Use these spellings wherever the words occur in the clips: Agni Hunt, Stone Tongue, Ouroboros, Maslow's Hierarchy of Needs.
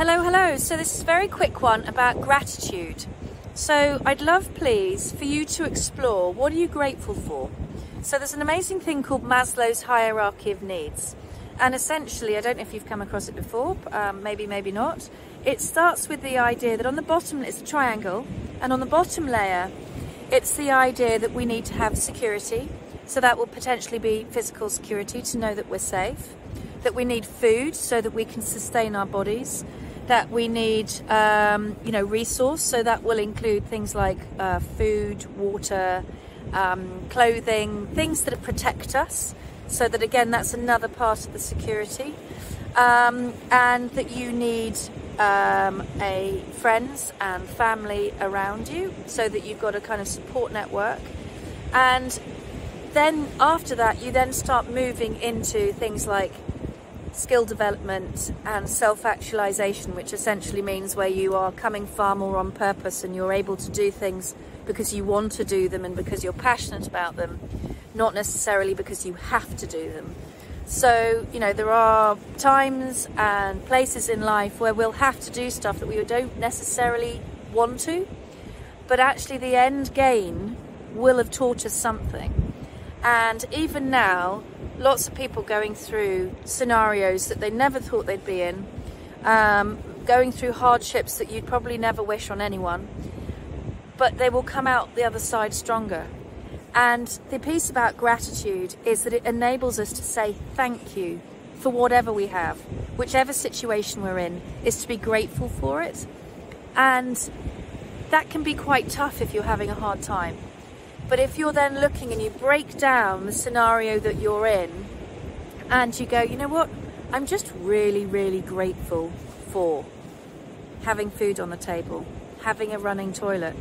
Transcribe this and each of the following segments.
Hello. So this is a very quick one about gratitude. So I'd love, please, for you to explore, what are you grateful for? So there's an amazing thing called Maslow's Hierarchy of Needs. And essentially, I don't know if you've come across it before, maybe not. It starts with the idea that on the bottom, it's a triangle, and on the bottom layer, it's the idea that we need to have security. So that will potentially be physical security, to know that we're safe, that we need food so that we can sustain our bodies, that we need resource, so that will include things like food, water, clothing, things that protect us, so that again that's another part of the security, and that you need a friends and family around you, so that you've got a kind of support network. And then after that you then start moving into things like skill development and self-actualization, which essentially means where you are coming far more on purpose and you're able to do things because you want to do them and because you're passionate about them, not necessarily because you have to do them. So, you know, there are times and places in life where we'll have to do stuff that we don't necessarily want to, but actually the end gain will have taught us something. And even now, lots of people going through scenarios that they never thought they'd be in, going through hardships that you'd probably never wish on anyone, but they will come out the other side stronger. And the piece about gratitude is that it enables us to say thank you for whatever we have, whichever situation we're in, is to be grateful for it. And that can be quite tough if you're having a hard time. But if you're then looking and you break down the scenario that you're in and you go, you know what, I'm just really, really grateful for having food on the table, having a running toilet,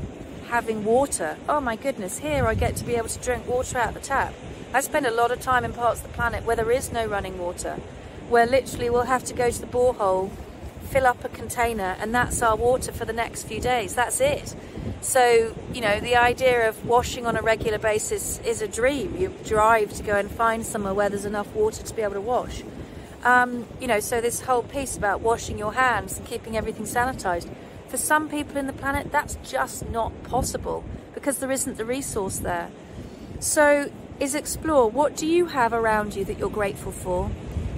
having water. Oh my goodness, here I get to be able to drink water out the tap. I spend a lot of time in parts of the planet where there is no running water, where literally we'll have to go to the borehole, fill up a container, and that's our water for the next few days. That's it. So, you know, the idea of washing on a regular basis is a dream. You drive to go and find somewhere where there's enough water to be able to wash. So this whole piece about washing your hands and keeping everything sanitized, for some people in the planet, that's just not possible because there isn't the resource there. So is explore, what do you have around you that you're grateful for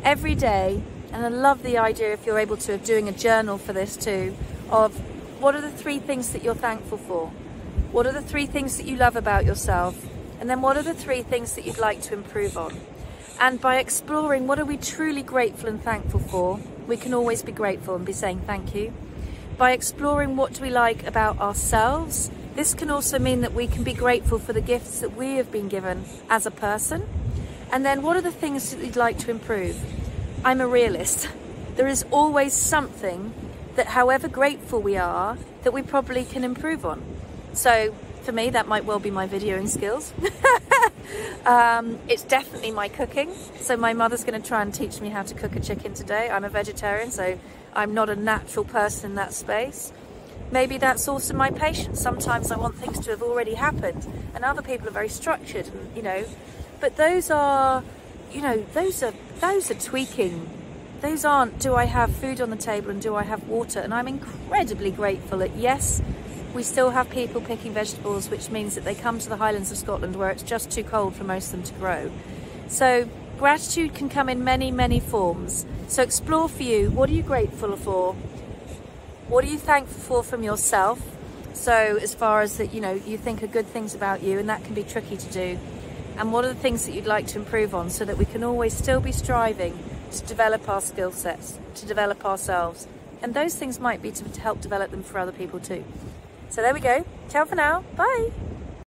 every day? And I love the idea, if you're able to, of doing a journal for this too, of what are the three things that you're thankful for? What are the three things that you love about yourself? And then what are the three things that you'd like to improve on? And by exploring what are we truly grateful and thankful for, we can always be grateful and be saying thank you. By exploring what do we like about ourselves, this can also mean that we can be grateful for the gifts that we have been given as a person. And then what are the things that you'd like to improve? I'm a realist. There is always something that, however grateful we are, that we probably can improve on. So for me, that might well be my videoing skills. It's definitely my cooking. So my mother's going to try and teach me how to cook a chicken today. I'm a vegetarian, so I'm not a natural person in that space. Maybe that's also my patience. Sometimes I want things to have already happened, and other people are very structured, you know. But those are, you know, those are tweaking. Those aren't, do I have food on the table and do I have water? And I'm incredibly grateful that, yes, we still have people picking vegetables, which means that they come to the Highlands of Scotland where it's just too cold for most of them to grow. So gratitude can come in many, many forms. So explore for you, what are you grateful for? What are you thankful for from yourself? So as far as that, you know, you think are good things about you, and that can be tricky to do. And what are the things that you'd like to improve on, so that we can always still be striving to develop our skill sets, to develop ourselves. And those things might be to help develop them for other people too. So there we go. Ciao for now. Bye.